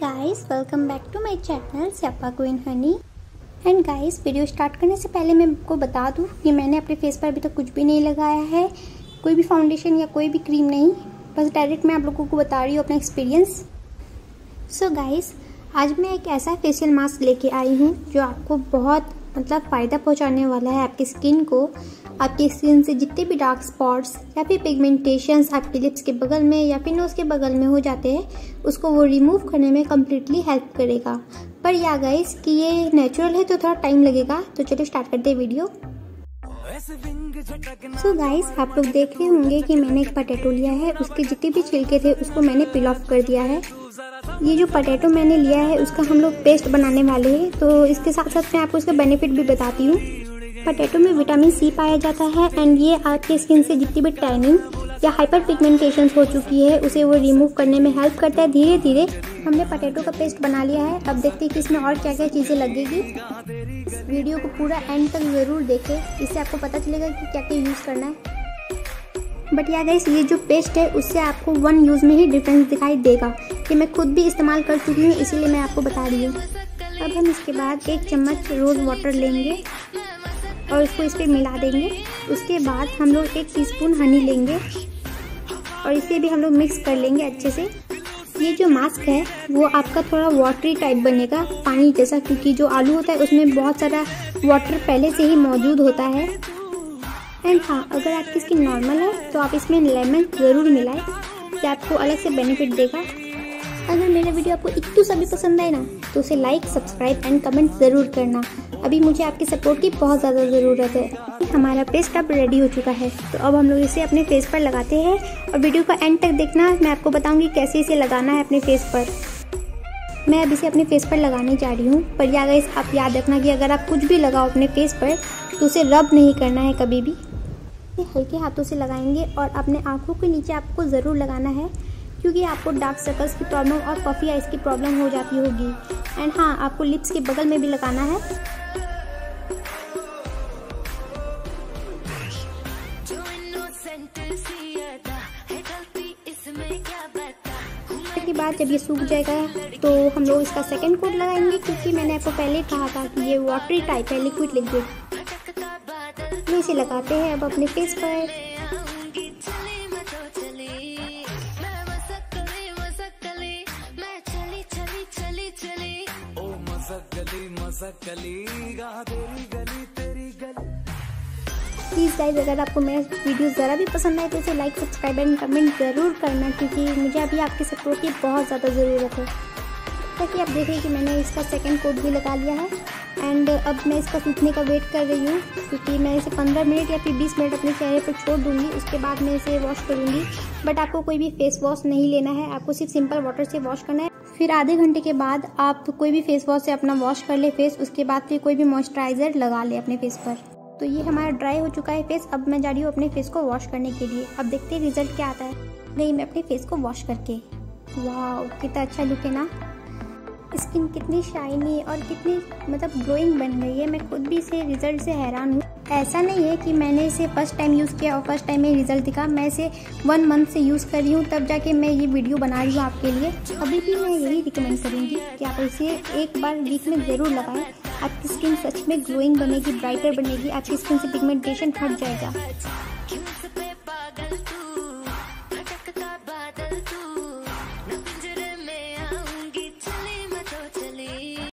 Hi guys, welcome back to my channel Siyappa queen Honey. And guys, video start करने से पहले मैं आपको बता दूं कि मैंने अपने फेस पर अभी तक कुछ भी नहीं लगाया है, कोई भी फाउंडेशन या कोई भी क्रीम नहीं, बस डायरेक्ट मैं आप लोगों को बता रही हूँ अपना एक्सपीरियंस। सो गाइस, आज मैं एक ऐसा फेशियल मास्क लेके आई हूँ जो आपको बहुत फ़ायदा पहुँचाने वाला है आपकी स्किन को। आपकी स्किन से जितने भी डार्क स्पॉट्स या फिर पिगमेंटेशंस आपके लिप्स के बगल में या फिर नोज़ के बगल में हो जाते हैं, उसको वो रिमूव करने में कम्प्लीटली हेल्प करेगा। पर या गाइस कि ये नेचुरल है तो थोड़ा टाइम लगेगा, तो चलो स्टार्ट करते हैं वीडियो। सो गाइस, आप लोग देख रहे होंगे कि मैंने एक पटेटो लिया है, उसके जितने भी छिलके थे उसको मैंने पिल ऑफ कर दिया है। ये जो पटेटो मैंने लिया है उसका हम लोग पेस्ट बनाने वाले हैं, तो इसके साथ साथ मैं आपको इसका बेनिफिट भी बताती हूँ। पटेटो में विटामिन सी पाया जाता है एंड ये आपकी स्किन से जितनी भी टैनिंग या हाइपर पिगमेंटेशन हो चुकी है उसे वो रिमूव करने में हेल्प करता है। धीरे धीरे हमने पटेटो का पेस्ट बना लिया है, अब देखते हैं कि इसमें और क्या क्या चीज़ें लगेगी। इस वीडियो को पूरा एंड तक ज़रूर देखें, इससे आपको पता चलेगा कि क्या क्या यूज़ करना है। बट यार गाइस, ये जो पेस्ट है उससे आपको वन यूज़ में ही डिफरेंस दिखाई देगा, कि मैं खुद भी इस्तेमाल कर चुकी हूँ इसीलिए मैं आपको बता रही हूँ। अब हम इसके बाद एक चम्मच रोज़ वाटर लेंगे और इसको इस पर मिला देंगे। उसके बाद हम लोग एक टीस्पून हनी लेंगे और इसे भी हम लोग मिक्स कर लेंगे अच्छे से। ये जो मास्क है वो आपका थोड़ा वाटरी टाइप बनेगा, पानी जैसा, क्योंकि जो आलू होता है उसमें बहुत सारा वाटर पहले से ही मौजूद होता है। एंड हाँ, अगर आपकी स्किन नॉर्मल है तो आप इसमें लेमन ज़रूर मिलाएं, ये आपको अलग से बेनिफिट देगा। अगर मेरा वीडियो आपको इतू सा भी पसंद आए ना तो उसे लाइक, सब्सक्राइब एंड कमेंट ज़रूर करना। अभी मुझे आपकी सपोर्ट की बहुत ज़्यादा ज़रूरत है। हमारा पेस्ट अब रेडी हो चुका है, तो अब हम लोग इसे अपने फेस पर लगाते हैं और वीडियो का एंड तक देखना, मैं आपको बताऊंगी कैसे इसे लगाना है अपने फेस पर। मैं अब इसे अपने फेस पर लगाने जा रही हूँ। पर या गाइस, आप याद रखना कि अगर आप कुछ भी लगाओ अपने फेस पर तो उसे रब नहीं करना है कभी भी। हल्के हाथों से लगाएंगे और अपने आँखों के नीचे आपको ज़रूर लगाना है, क्योंकि आपको डार्क सर्कल्स की प्रॉब्लम और पफी आइज की प्रॉब्लम हो जाती होगी। एंड हाँ, आपको लिप्स के बगल में भी लगाना है। के बाद जब ये सूख जाएगा तो हम लोग इसका सेकंड कोट लगाएंगे, क्योंकि मैंने आपको पहले कहा था कि ये वाटरी टाइप है, लिक्विड लिक्विड। तो इसे लगाते हैं अब अपने फेस पर। प्लीज़ गाइस, अगर आपको मेरा वीडियो ज़रा भी पसंद आए तो इसे लाइक, सब्सक्राइब एंड कमेंट ज़रूर करना, क्योंकि मुझे अभी आपके सपोर्ट की बहुत ज़्यादा ज़रूरत है। ताकि आप देखें कि मैंने इसका सेकंड कोट भी लगा लिया है। एंड अब मैं इसका सूखने का वेट कर रही हूँ, क्योंकि मैं इसे 15 मिनट या फिर 20 मिनट अपने चेहरे पर छोड़ दूँगी, उसके बाद मैं इसे वॉश करूँगी। बट आपको कोई भी फेस वॉश नहीं लेना है, आपको सिर्फ सिंपल वाटर से वॉश करना है। फिर आधे घंटे के बाद आप कोई भी फेस वॉश से अपना वॉश कर ले फेस, उसके बाद फिर कोई भी मॉइस्चराइज़र लगा ले अपने फेस पर। तो ये हमारा ड्राई हो चुका है फेस, अब मैं जा रही हूँ अपने फेस को वॉश करने के लिए। अब देखते हैं रिजल्ट क्या आता है। नहीं, मैं अपने फेस को वॉश करके, वाह कितना अच्छा लुक है ना, स्किन कितनी शाइनी और कितनी ग्लोइंग बन गई है। मैं खुद भी इसे रिजल्ट से हैरान हूँ। ऐसा नहीं है कि मैंने इसे फर्स्ट टाइम यूज़ किया और फर्स्ट टाइम में रिजल्ट दिखा, मैं इसे 1 मंथ से यूज़ कर रही हूँ, तब जाके मैं ये वीडियो बना रही हूँ आपके लिए। अभी भी मैं यही रिकमेंड करूँगी कि आप इसे एक बार वीक में ज़रूर लगाएं, आपकी स्किन सच में ग्लोइंग बनेगी, ब्राइटर बनेगी, आपकी स्किन से पिगमेंटेशन हट जाएगा।